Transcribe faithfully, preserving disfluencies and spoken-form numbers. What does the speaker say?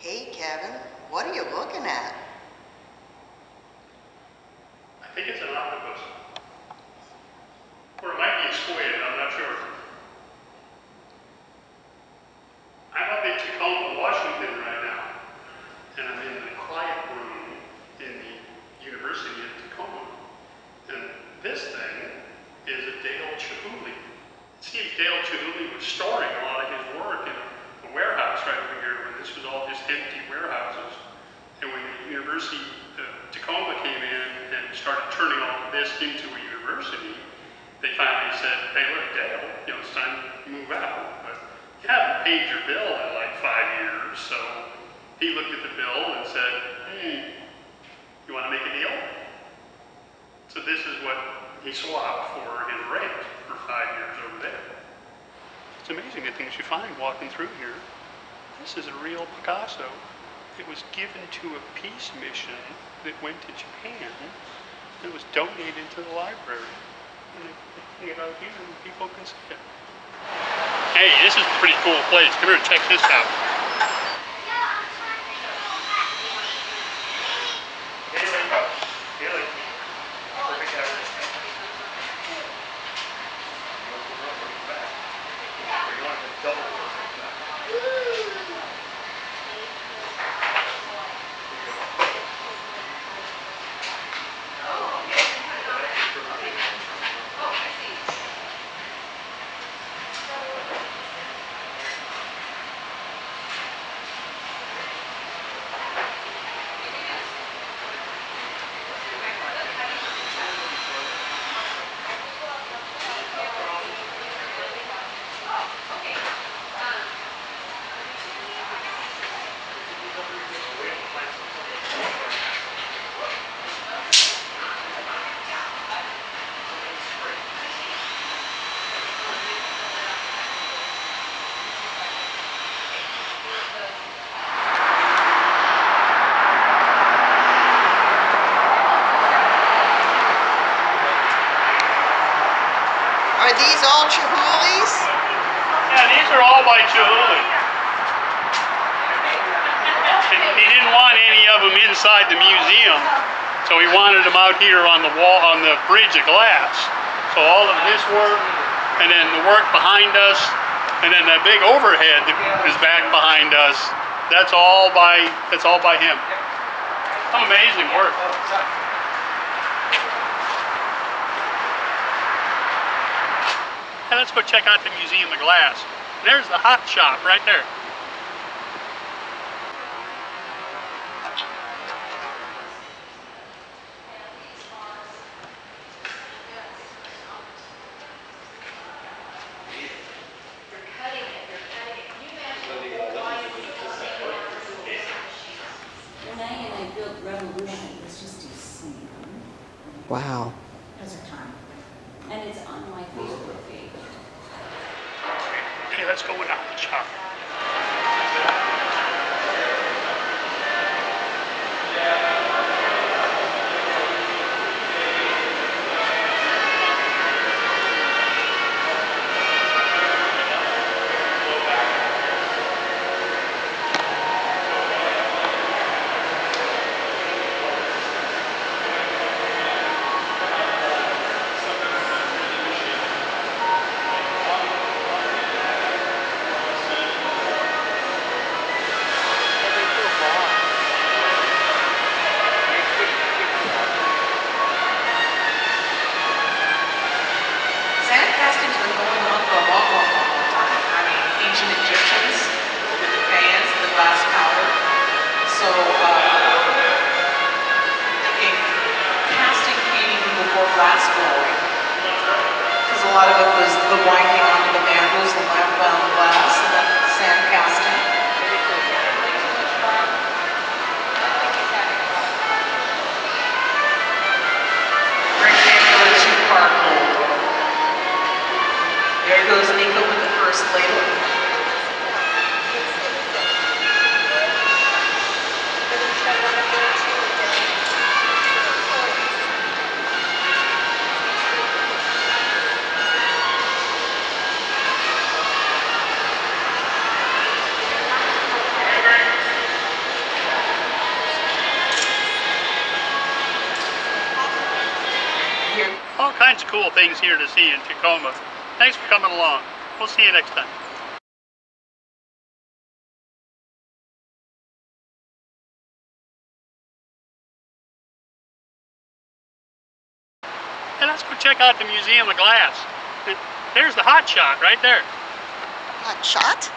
Hey, Kevin, what are you looking at? I think it's an octopus. Or it might be a squid, I'm not sure. I'm up in Tacoma, Washington right now, and I'm in a quiet room in the University of Tacoma. And this thing is a Dale Chihuly. It seems Dale Chihuly was storing a lot of his work in a warehouse right over here. This was all just empty warehouses. And when the University of uh, Tacoma came in and started turning all of this into a university, they finally said, hey, look, Dale, you know, it's time to move out. But you haven't paid your bill in like five years. So he looked at the bill and said, hey, you want to make a deal? So this is what he swapped for his rent for five years over there. It's amazing the things you find walking through here. This is a real Picasso. It was given to a peace mission that went to Japan. It was donated to the library. And they hang it out here and people can see it. Hey, this is a pretty cool place. Come here and check this out. Are these all Chihuly's? Yeah, these are all by Chihuly. He didn't want any of them inside the museum, so he wanted them out here on the wall, on the Bridge of Glass. So all of his work, and then the work behind us, and then that big overhead that is back behind us. That's all by. That's all by him. Some amazing work. Hey, let's go check out the Museum of Glass. There's the Hot Shop right there. Wow. And it's on my Facebook page. Okay, let's go with Hot Shop. A lot of it was the winding onto the bamboos, the lamp on the glass, and the sand casting. Rectangular two-part mold. There goes Nico with the first ladle. kinds of cool things here to see in Tacoma. Thanks for coming along. We'll see you next time. And let's go check out the Museum of Glass. There's the Hot Shop right there. Hot Shot?